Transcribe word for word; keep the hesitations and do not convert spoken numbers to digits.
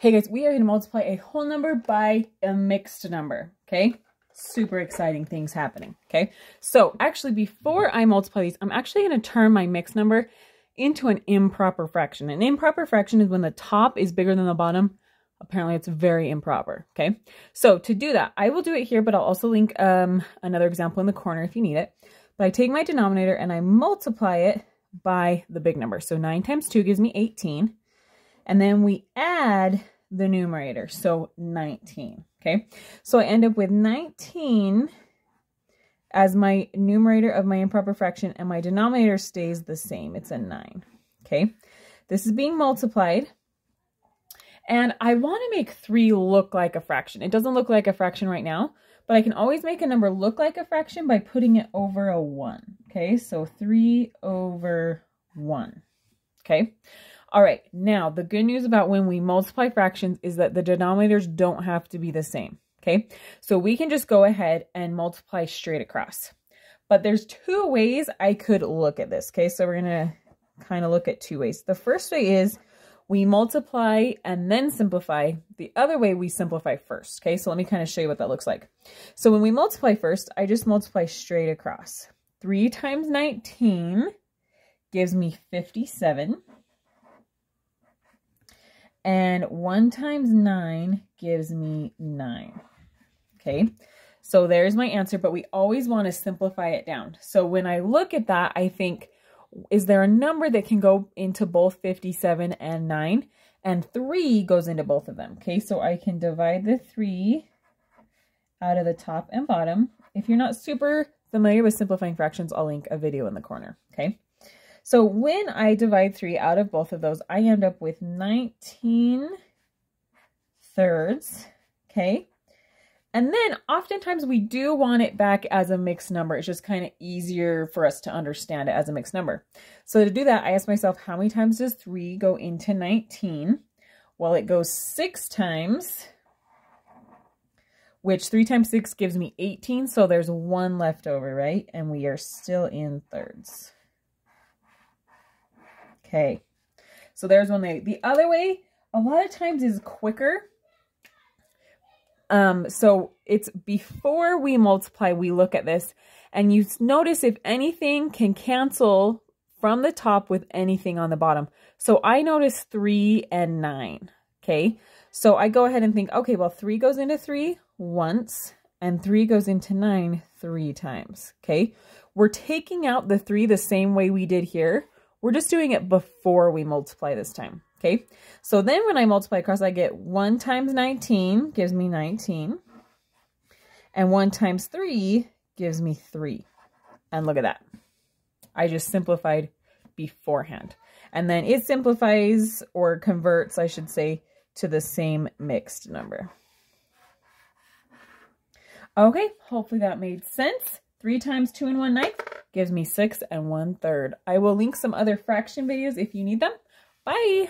Hey guys, we are going to multiply a whole number by a mixed number, okay? Super exciting things happening, okay? So actually, before I multiply these, I'm actually going to turn my mixed number into an improper fraction. An improper fraction is when the top is bigger than the bottom. Apparently, it's very improper, okay? So to do that, I will do it here, but I'll also link um, another example in the corner if you need it. But I take my denominator and I multiply it by the big number. So nine times two gives me eighteen. And then we add the numerator, so nineteen, okay? So I end up with nineteen as my numerator of my improper fraction, and my denominator stays the same. It's a nine, okay? This is being multiplied, and I want to make three look like a fraction. It doesn't look like a fraction right now, but I can always make a number look like a fraction by putting it over a one, okay? So three over one, okay? All right, now the good news about when we multiply fractions is that the denominators don't have to be the same, okay? So we can just go ahead and multiply straight across. But there's two ways I could look at this, okay? So we're gonna kind of look at two ways. The first way is we multiply and then simplify. The other way, we simplify first, okay? So let me kind of show you what that looks like. So when we multiply first, I just multiply straight across. three times nineteen gives me fifty-seven. And one times nine gives me nine, okay? So there's my answer, but we always want to simplify it down. So when I look at that, I think, is there a number that can go into both fifty-seven and nine? And three goes into both of them, okay? So I can divide the three out of the top and bottom. If you're not super familiar with simplifying fractions, I'll link a video in the corner, okay? So when I divide three out of both of those, I end up with nineteen thirds, okay? And then oftentimes we do want it back as a mixed number. It's just kind of easier for us to understand it as a mixed number. So to do that, I ask myself, how many times does three go into nineteen? Well, it goes six times, which three times six gives me eighteen. So there's one left over, right? And we are still in thirds. Okay, so there's one way. The other way, a lot of times, is quicker. Um, so it's before we multiply, we look at this, and you notice if anything can cancel from the top with anything on the bottom. So I notice three and nine, okay? So I go ahead and think, okay, well, three goes into three once, and three goes into nine three times, okay? We're taking out the three the same way we did here. We're just doing it before we multiply this time, okay? So then when I multiply across, I get one times nineteen gives me nineteen. And one times three gives me three. And look at that. I just simplified beforehand. And then it simplifies, or converts, I should say, to the same mixed number. Okay, hopefully that made sense. three times two and one ninth gives me six and one third. I will link some other fraction videos if you need them. Bye!